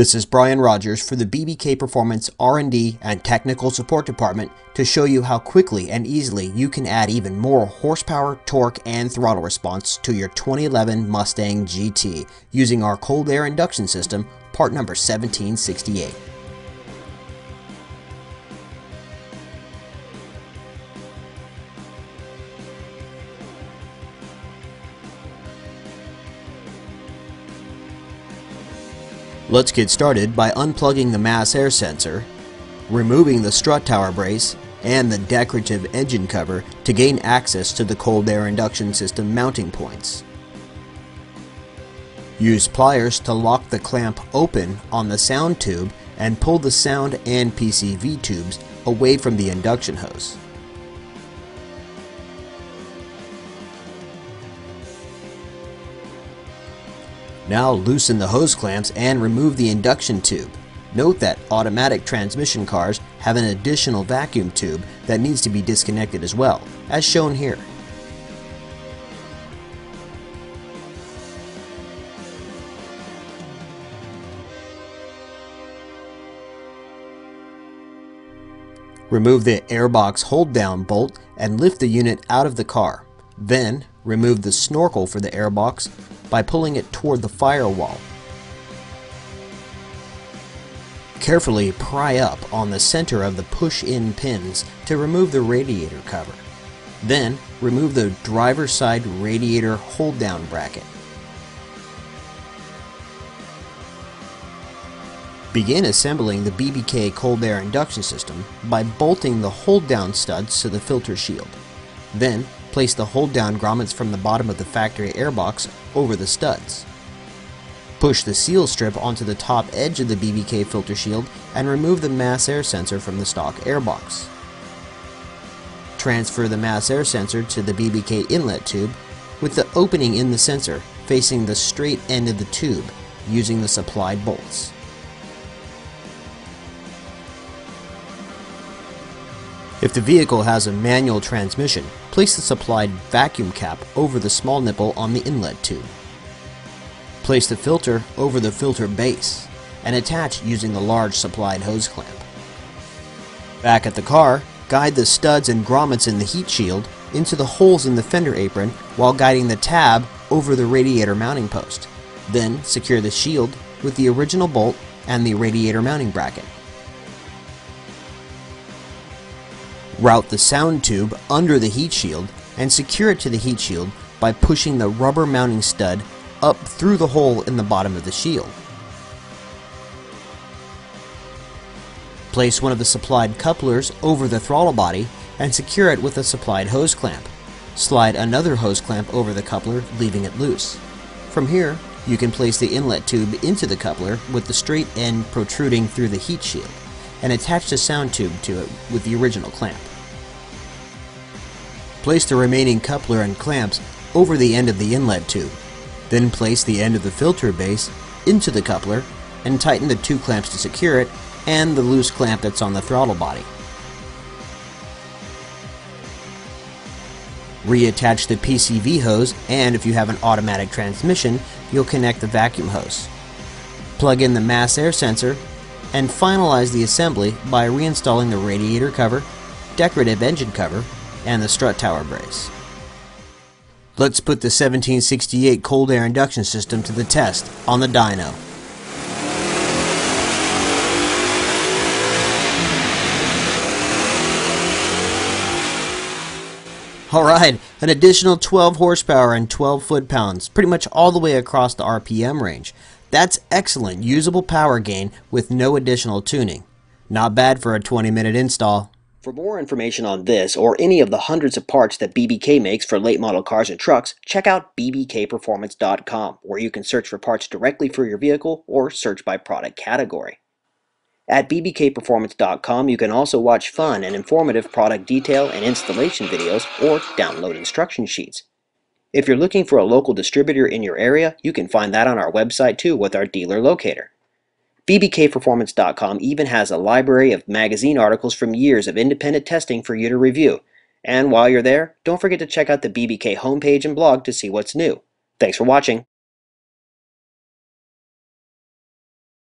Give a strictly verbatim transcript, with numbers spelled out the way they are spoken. This is Brian Rogers for the B B K Performance R and D and Technical Support Department to show you how quickly and easily you can add even more horsepower, torque, and throttle response to your twenty eleven Mustang G T using our cold air induction system, part number seventeen sixty-eight. Let's get started by unplugging the mass air sensor, removing the strut tower brace and the decorative engine cover to gain access to the cold air induction system mounting points. Use pliers to lock the clamp open on the sound tube and pull the sound and P C V tubes away from the induction hose. Now loosen the hose clamps and remove the induction tube. Note that automatic transmission cars have an additional vacuum tube that needs to be disconnected as well, as shown here. Remove the airbox hold-down bolt and lift the unit out of the car. Then, remove the snorkel for the airbox by pulling it toward the firewall. Carefully pry up on the center of the push-in pins to remove the radiator cover. Then, remove the driver's side radiator hold-down bracket. Begin assembling the B B K cold air induction system by bolting the hold-down studs to the filter shield. Then, place the hold-down grommets from the bottom of the factory airbox over the studs. Push the seal strip onto the top edge of the B B K filter shield and remove the mass air sensor from the stock airbox. Transfer the mass air sensor to the B B K inlet tube with the opening in the sensor facing the straight end of the tube using the supplied bolts. If the vehicle has a manual transmission, place the supplied vacuum cap over the small nipple on the inlet tube. Place the filter over the filter base and attach using the large supplied hose clamp. Back at the car, guide the studs and grommets in the heat shield into the holes in the fender apron while guiding the tab over the radiator mounting post. Then secure the shield with the original bolt and the radiator mounting bracket. Route the sound tube under the heat shield and secure it to the heat shield by pushing the rubber mounting stud up through the hole in the bottom of the shield. Place one of the supplied couplers over the throttle body and secure it with a supplied hose clamp. Slide another hose clamp over the coupler, leaving it loose. From here, you can place the inlet tube into the coupler with the straight end protruding through the heat shield and attach the sound tube to it with the original clamp. Place the remaining coupler and clamps over the end of the inlet tube. Then place the end of the filter base into the coupler and tighten the two clamps to secure it and the loose clamp that's on the throttle body. Reattach the P C V hose, and if you have an automatic transmission, you'll connect the vacuum hose. Plug in the mass air sensor and finalize the assembly by reinstalling the radiator cover, decorative engine cover, and the strut tower brace. Let's put the seventeen sixty-eight cold air induction system to the test on the dyno. Alright, an additional twelve horsepower and twelve foot-pounds, pretty much all the way across the R P M range. That's excellent usable power gain with no additional tuning. Not bad for a twenty minute install. For more information on this or any of the hundreds of parts that B B K makes for late model cars and trucks, check out B B K performance dot com, where you can search for parts directly for your vehicle or search by product category. At B B K performance dot com, you can also watch fun and informative product detail and installation videos or download instruction sheets. If you're looking for a local distributor in your area, you can find that on our website too with our dealer locator. B B K performance dot com even has a library of magazine articles from years of independent testing for you to review. And while you're there, don't forget to check out the B B K homepage and blog to see what's new. Thanks for watching.